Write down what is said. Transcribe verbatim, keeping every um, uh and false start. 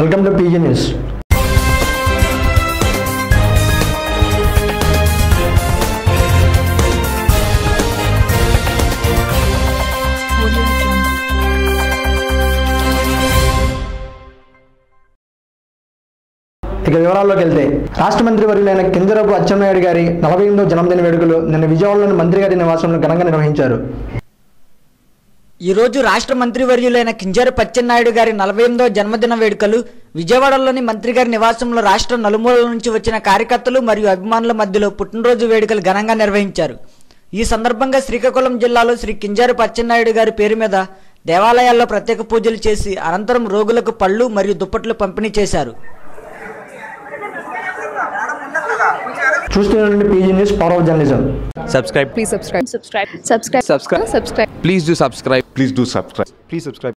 Welcome to P G News. Rashtra Mantri Varyulaina Kinjarapu Achchennaidu Gari, forty-eighth Janamdina Vedukulu, Ninna Vijayawadaloni Mantri Gari Nivasamlo Ghananga Nirvahincharu. ఈ రోజు రాష్ట్ర మంత్రి వర్యులైన కింజరపు అచ్చెన్నాయుడు గారి నలభై ఎనిమిదవ జన్మదిన వేడుకలు విజయవాడలోని మంత్రి గారి నివాసంలో రాష్ట్ర నలుమూలల నుంచి వచ్చిన కార్యకర్తలు మరియు అభిమానుల మధ్యలో పుట్టినరోజు వేడుకలు ఘనంగా నిర్వహించారు. ఈ సందర్భంగా శ్రీకాకుళం జిల్లాలో శ్రీ కింజరపు అచ్చెన్నాయుడు గారి పేరు మీద దేవాలయాల్లో ప్రత్యేక పూజలు చేసి అనంతరం రోగులకు పళ్ళు మరియు దుప్పట్లు పంపిణీ చేశారు. P G News, power of journalism. Subscribe. Please subscribe. Subscribe. Subscribe. Subscribe. Subscribe. Please do subscribe. Please do subscribe. Please subscribe.